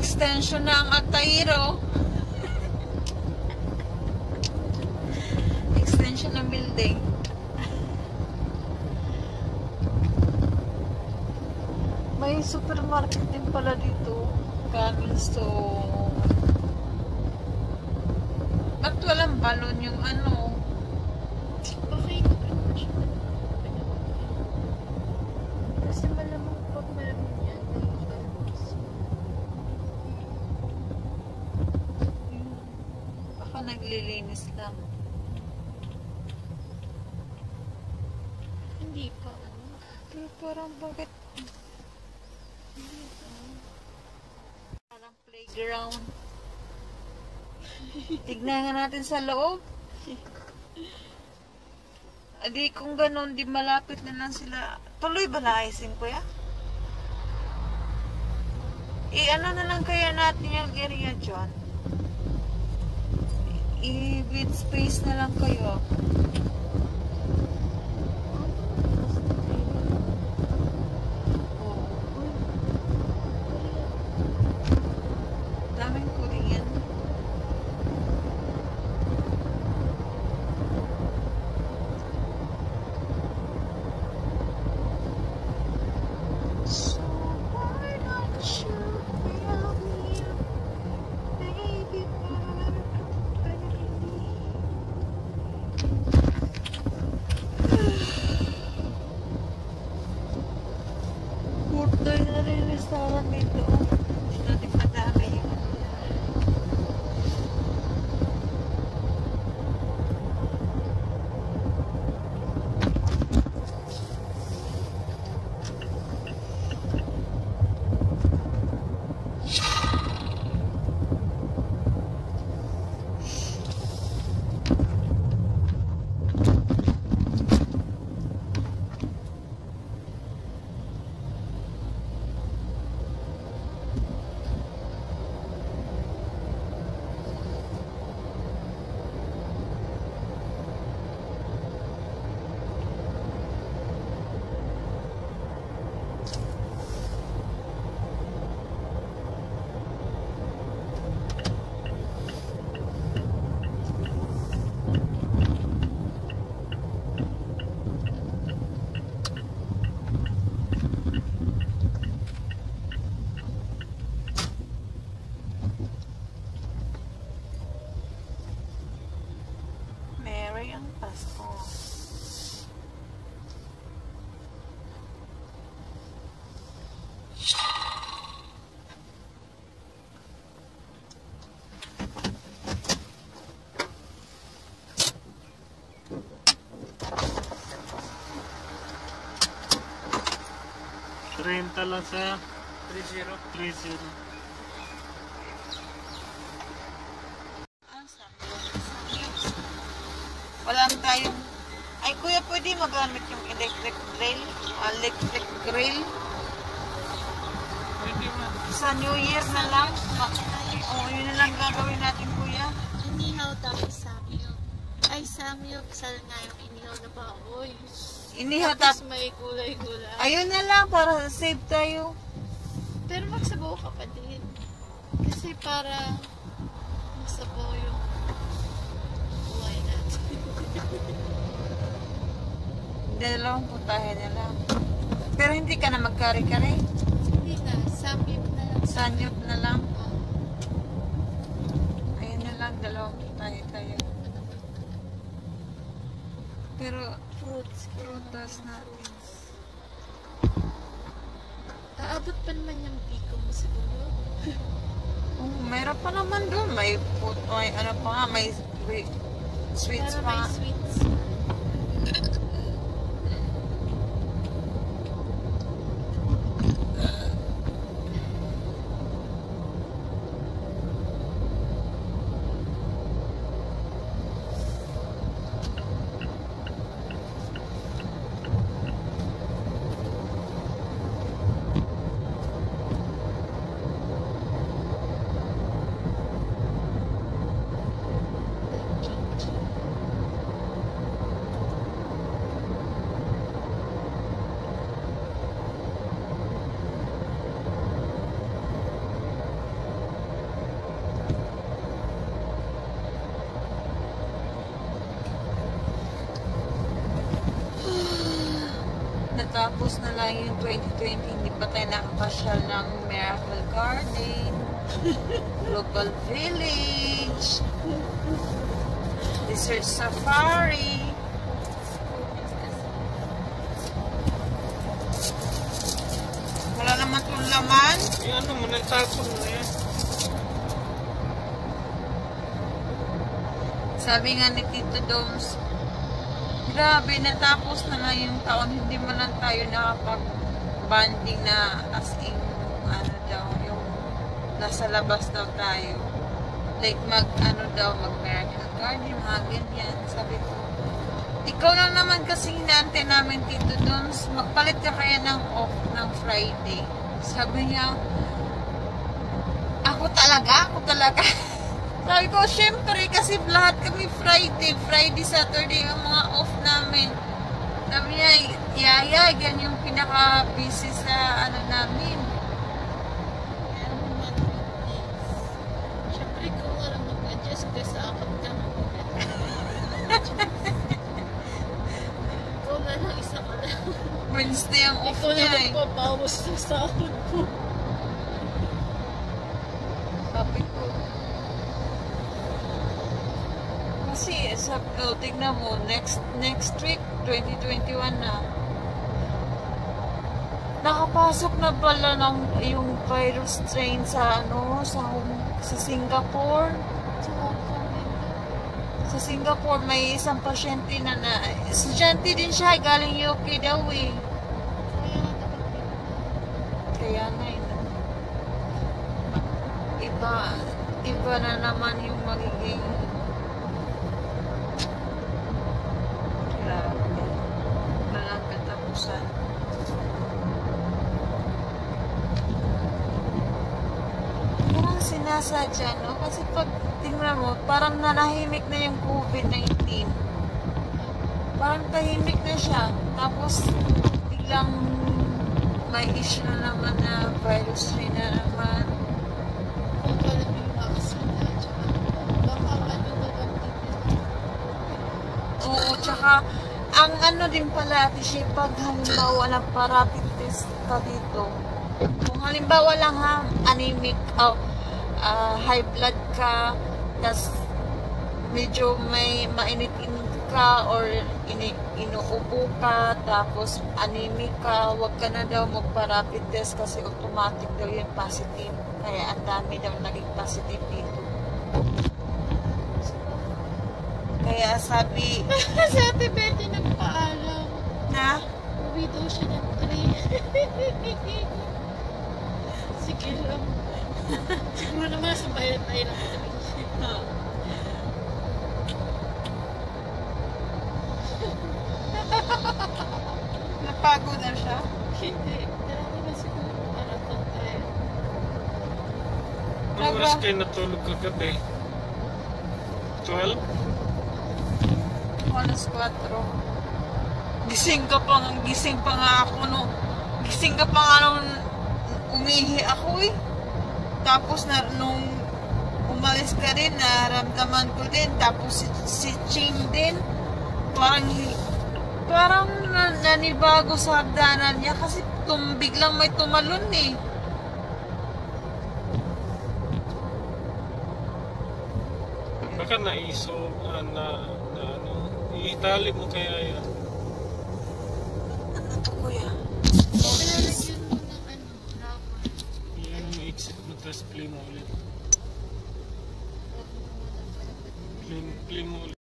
extension ng Atairo. Extension ng building. May supermarket din pala dito. Convenience store. Ba't walang balon yung ano? Bakit? Kasi malamang pag malamang yan. Baka naglilinis lang. Hindi pa. Pero parang bakit? Hindi pa. Parang playground. Tignan nga natin sa loob. Adi kung ganun, di malapit na lang sila. Tuloy ba naisin ko ya? I-ano na lang kaya natin yung area dyan? I-bid space na lang kayo. Renta lang sa 30. Walang tayong... Ay kuya, pwede magamit yung electric grill? Electric grill? Pwede ba? Sa New Year na lang? Oo, yun na lang gagawin natin kuya. Inihaw tapos samyok. Ay samyok, saan nga yung inihaw na baboy? Inihaw tapos may gulay-gulay. Ayun na lang, para save tayo. Pero magsabaw ka pa din. Kasi para magsabaw yung... Dalawang putahe na lang. Pero hindi ka na magkari-kari? Hindi na, samyup na lang. Samyup na lang? Ayun na lang, dalawang putahe tayo. Pero frutas natin. Aabot pa naman yung biko mo siguro. Oh, mayroon pa naman doon. May ano pa nga, may... Sweets pa. Sweets. Tapos na lang yung 2020, hindi pa tayo nakapasyal ng Miracle Garden, Local Village, Desert Safari. Wala naman itong laman. Ayan naman, nagtarpon na yan. Sabi nga ni Tito Doms, grabe, natapos na nga yung taon, hindi man lang tayo nakapag-banding na as in, ano daw, yung nasa labas daw tayo. Like, mag-Miracle Garden, mga ganyan. Sabi ko, ikaw lang naman kasi hinante namin, Tito Doms, magpalit ka kaya ng off ng Friday. Sabi niya, ako talaga. Sabi ko, syempre, kasi lahat kami Friday, Saturday, ang mga off namin. Sabi niya, yaya, yan yung pinaka-busy sa, ano, namin. Syempre, kung walang mag-adjust ka sa apat ka na. Ikaw na lang, isa ka na. Wednesday ang off niya. Ikaw na nagpapawas na sa apat po. Sabi ko, kasi tignan mo, next week 2021 na nakapasok na pala ng yung virus strain sa ano sa Singapore. Sa Singapore may isang pasyente na estudyante din siya, galing UK daw eh. Kaya na yun. Iba na naman yung magiging parang sinasadya, no? Kasi pag tingnan mo, parang nanahimik na yung COVID-19, parang tahimik na siya, tapos biglang may issue na naman na virus rin na naman. Oo, tsaka ang ano din pala, kasi pag halimbawa na rapid test ka dito, kung halimbawa lang ha, anemic, high blood ka, tas medyo may mainit-init ka or inuubo ka, tapos anemic ka, huwag ka na daw magpa-rapid test kasi automatic daw yung positive. Kaya ang dami daw naging positive dito. Kaya sabi, si Ate Betty nagpaalam. Na? Uwi daw siya ng 3. Sige lang. Siguro naman sa bayan tayo ng 3. Napagod na siya? Hindi. Darating na siguro maraton tayo. Ang oras kayo natulog kagabi? 12? Alas 4. Gising ka pa nga nung umihi ako eh. Tapos na nung umalis ka rin, naramdaman ko din. Tapos si Ching din, parang nanibago sa hagdanan niya kasi biglang may tumalon eh. Baka naisog na ano, itali mo kaya yan. Ano kuya? Kaya lagyan mo ng ano, rubber. Yan, exit mo, tapos play mo ulit. Play mo ulit.